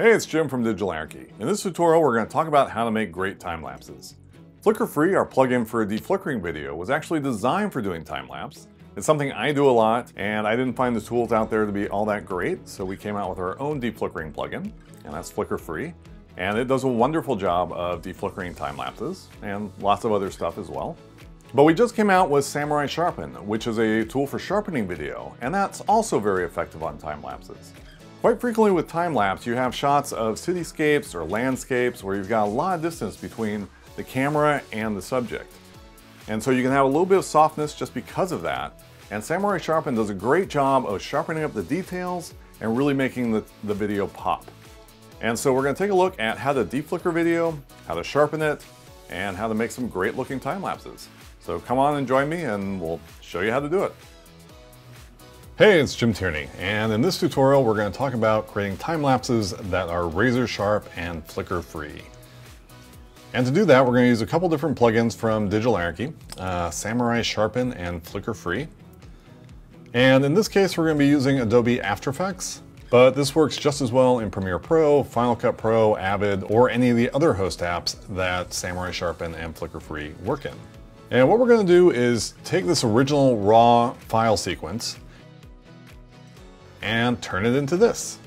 Hey, it's Jim from Digital Anarchy. In this tutorial, we're going to talk about how to make great time lapses. Flicker Free, our plugin for deflickering video, was actually designed for doing time lapse. It's something I do a lot, and I didn't find the tools out there to be all that great, so we came out with our own deflickering plugin, and that's Flicker Free. And it does a wonderful job of deflickering time lapses, and lots of other stuff as well. But we just came out with Samurai Sharpen, which is a tool for sharpening video, and that's also very effective on time lapses. Quite frequently with time-lapse, you have shots of cityscapes or landscapes where you've got a lot of distance between the camera and the subject. And so you can have a little bit of softness just because of that. And Samurai Sharpen does a great job of sharpening up the details and really making the video pop. And so we're going to take a look at how to deflicker video, how to sharpen it, and how to make some great looking time-lapses. So come on and join me and we'll show you how to do it. Hey, it's Jim Tierney, and in this tutorial we're going to talk about creating time lapses that are razor sharp and flicker free. And to do that, we're going to use a couple different plugins from Digital Anarchy, Samurai Sharpen and Flicker Free. And in this case, we're going to be using Adobe After Effects, but this works just as well in Premiere Pro, Final Cut Pro, Avid, or any of the other host apps that Samurai Sharpen and Flicker Free work in. And what we're going to do is take this original raw file sequence and turn it into this.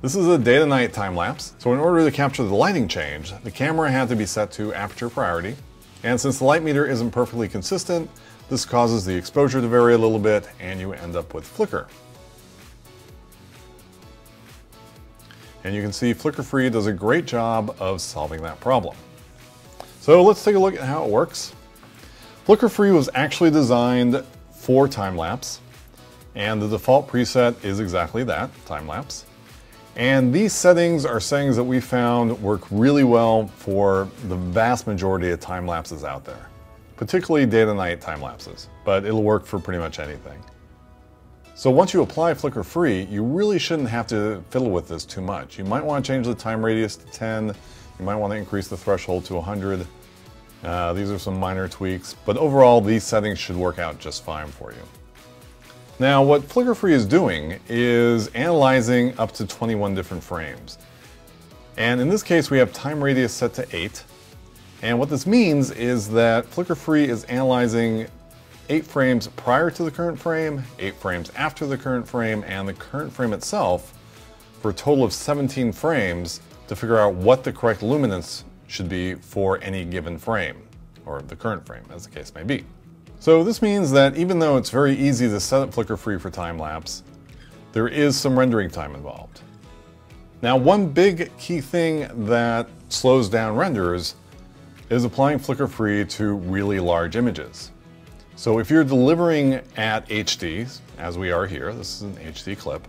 This is a day-to-night time-lapse, so in order to capture the lighting change, the camera had to be set to aperture priority, and since the light meter isn't perfectly consistent, this causes the exposure to vary a little bit, and you end up with flicker. And you can see Flicker Free does a great job of solving that problem. So let's take a look at how it works. Flicker Free was actually designed for time-lapse, and the default preset is exactly that, time-lapse. And these settings are settings that we found work really well for the vast majority of time-lapses out there, particularly day-to-night time-lapses, but it'll work for pretty much anything. So once you apply Flicker Free, you really shouldn't have to fiddle with this too much. You might want to change the time radius to 10, you might want to increase the threshold to 100. These are some minor tweaks, but overall these settings should work out just fine for you. Now, what Flicker Free is doing is analyzing up to 21 different frames. And in this case, we have time radius set to 8. And what this means is that Flicker Free is analyzing 8 frames prior to the current frame, 8 frames after the current frame, and the current frame itself for a total of 17 frames to figure out what the correct luminance should be for any given frame, or the current frame, as the case may be. So this means that even though it's very easy to set up Flicker Free for time-lapse, there is some rendering time involved. Now, one big key thing that slows down renders is applying Flicker Free to really large images. So if you're delivering at HD, as we are here, this is an HD clip,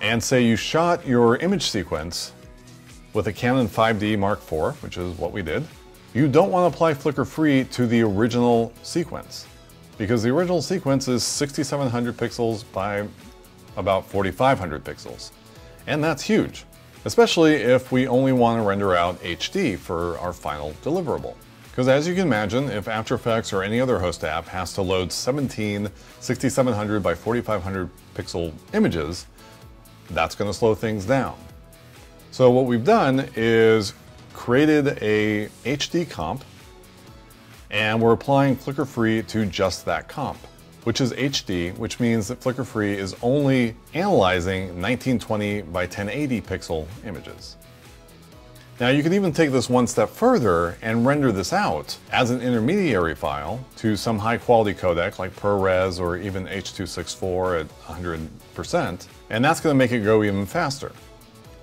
and say you shot your image sequence with a Canon 5D Mark IV, which is what we did, you don't want to apply Flicker Free to the original sequence, because the original sequence is 6,700 pixels by about 4,500 pixels. And that's huge, especially if we only want to render out HD for our final deliverable. Because as you can imagine, if After Effects or any other host app has to load 17 6,700 by 4,500 pixel images, that's going to slow things down. So what we've done is created a HD comp, and we're applying Flicker Free to just that comp, which is HD, which means that Flicker Free is only analyzing 1920 by 1080 pixel images. Now you can even take this one step further and render this out as an intermediary file to some high quality codec like ProRes or even H.264 at 100%, and that's going to make it go even faster.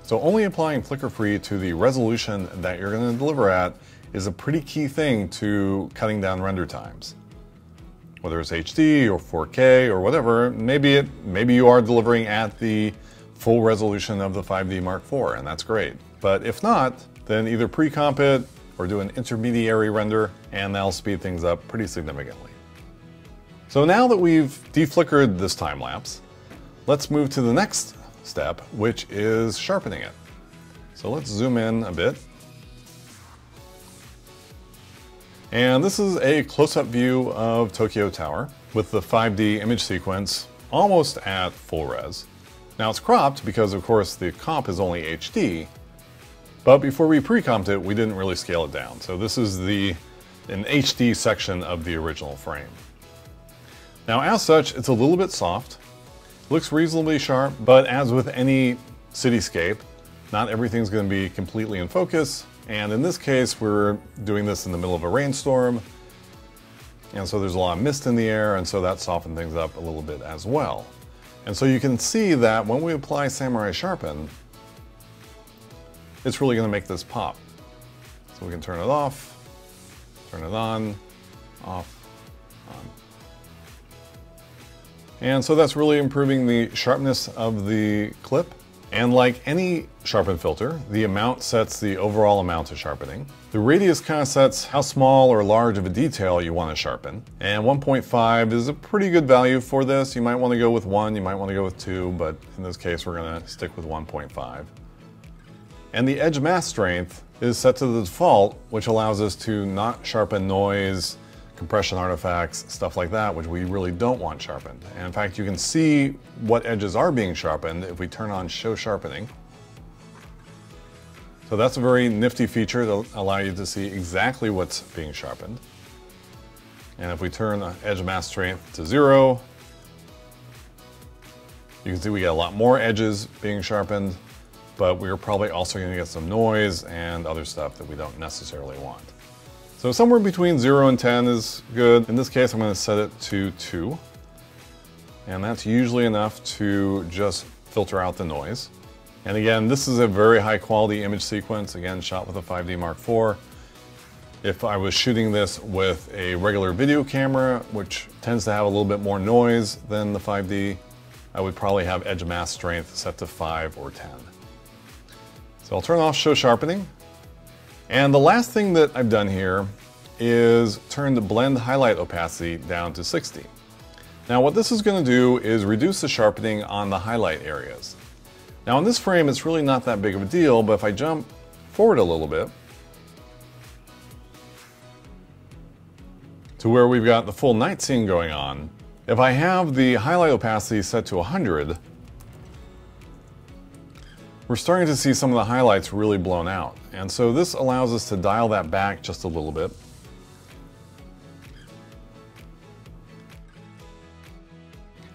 So only applying Flicker Free to the resolution that you're going to deliver at is a pretty key thing to cutting down render times. Whether it's HD or 4K or whatever, maybe you are delivering at the full resolution of the 5D Mark IV, and that's great. But if not, then either pre-comp it or do an intermediary render, and that'll speed things up pretty significantly. So now that we've deflickered this time lapse, let's move to the next step, which is sharpening it. So let's zoom in a bit. And this is a close-up view of Tokyo Tower with the 5D image sequence almost at full res. Now it's cropped because, of course, the comp is only HD, but before we pre-comped it, we didn't really scale it down. So this is an HD section of the original frame. Now, as such, it's a little bit soft, looks reasonably sharp, but as with any cityscape, not everything's going to be completely in focus. And in this case, we're doing this in the middle of a rainstorm. And so there's a lot of mist in the air, and so that softened things up a little bit as well. And so you can see that when we apply Samurai Sharpen, it's really going to make this pop. So we can turn it off, turn it on, off, on. And so that's really improving the sharpness of the clip. And like any sharpen filter, the amount sets the overall amount of sharpening. The radius kind of sets how small or large of a detail you want to sharpen. And 1.5 is a pretty good value for this. You might want to go with 1, you might want to go with 2, but in this case, we're going to stick with 1.5. And the edge mask strength is set to the default, which allows us to not sharpen noise, compression artifacts, stuff like that, which we really don't want sharpened. And in fact, you can see what edges are being sharpened if we turn on show sharpening. So that's a very nifty feature that allows you to see exactly what's being sharpened. And if we turn the edge mask strength to 0, you can see we get a lot more edges being sharpened, but we're probably also going to get some noise and other stuff that we don't necessarily want. So somewhere between 0 and 10 is good. In this case, I'm going to set it to 2. And that's usually enough to just filter out the noise. And again, this is a very high quality image sequence, again, shot with a 5D Mark IV. If I was shooting this with a regular video camera, which tends to have a little bit more noise than the 5D, I would probably have edge mask strength set to 5 or 10. So I'll turn off show sharpening. And the last thing that I've done here is turn the blend highlight opacity down to 60. Now what this is going to do is reduce the sharpening on the highlight areas. Now in this frame, it's really not that big of a deal, but if I jump forward a little bit to where we've got the full night scene going on, if I have the highlight opacity set to 100, we're starting to see some of the highlights really blown out. And so this allows us to dial that back just a little bit.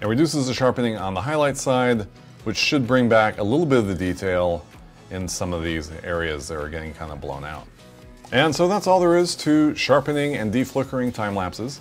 It reduces the sharpening on the highlight side, which should bring back a little bit of the detail in some of these areas that are getting kind of blown out. And so that's all there is to sharpening and deflickering time lapses.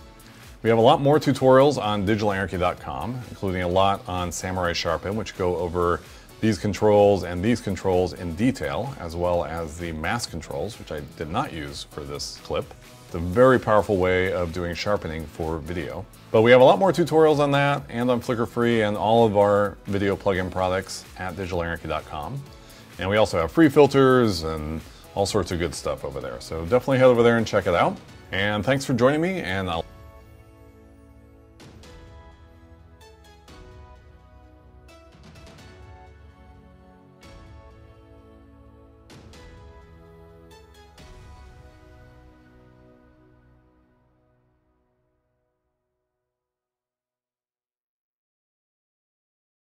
We have a lot more tutorials on digitalanarchy.com, including a lot on Samurai Sharpen, which go over these controls and these controls in detail, as well as the mask controls, which I did not use for this clip. It's a very powerful way of doing sharpening for video. But we have a lot more tutorials on that and on Flicker Free and all of our video plugin products at digitalanarchy.com. And we also have free filters and all sorts of good stuff over there. So definitely head over there and check it out. And thanks for joining me, and I'll